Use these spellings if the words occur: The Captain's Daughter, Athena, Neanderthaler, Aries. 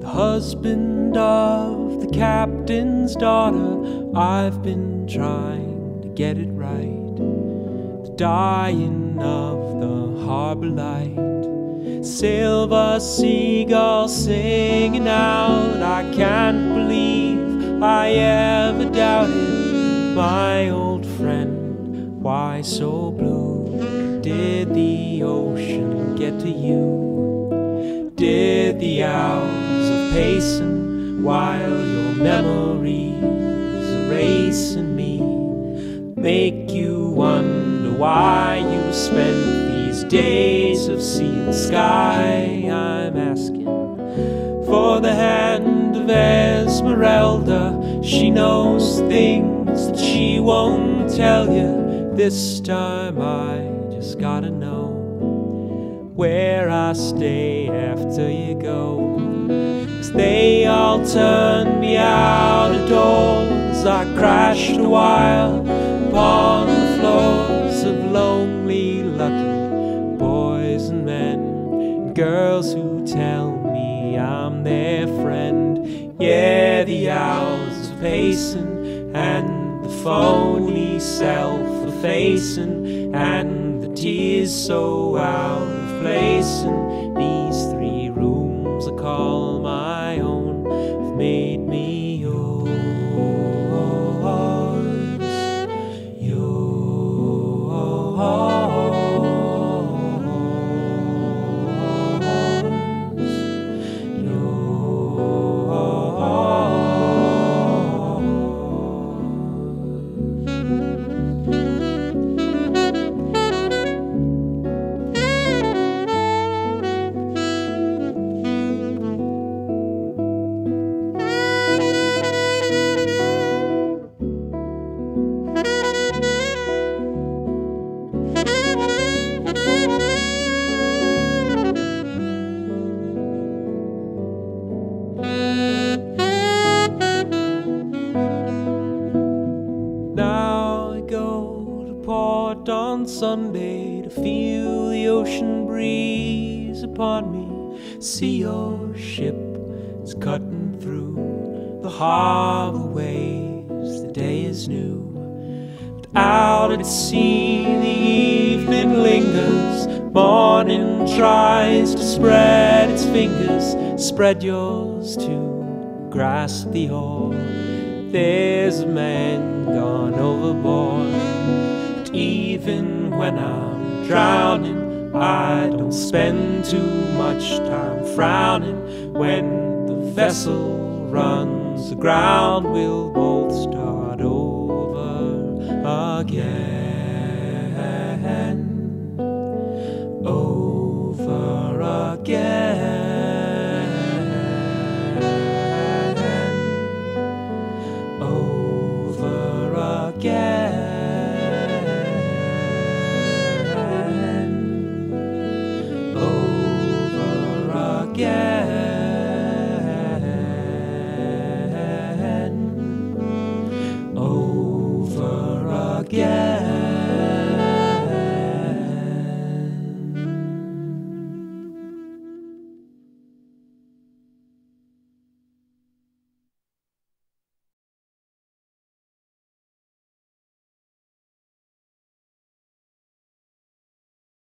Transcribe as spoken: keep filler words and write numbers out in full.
The husband of the captain's daughter. I've been trying to get it right. The dying of the harbor light. Silver seagulls singing out. I can't believe I ever doubted my old friend. Why so blue? Did the ocean get to you? Did the hours of pacing while your memories erasing me make you wonder why you spent these days of sea and sky? I'm asking for the hand of Esmeralda. She knows things that she won't tell you. This time I just gotta know where I stay after you go. 'Cause they all turned me out of doors. I crashed a while upon the floors of lonely, lucky boys and men, and girls who tell me I'm their friend. Yeah, the hours of pacing and the phony self-effacing and the tears so out place, and these three rooms I call my own have made me yours, yours, yours. On Sunday to feel the ocean breeze upon me, see your ship is cutting through the harbor waves, the day is new. But out at sea the evening lingers, morning tries to spread its fingers, spread yours to grasp the oar. There's a man gone overboard. Even when I'm drowning, I don't spend too much time frowning. When the vessel runs aground, we'll both start over again.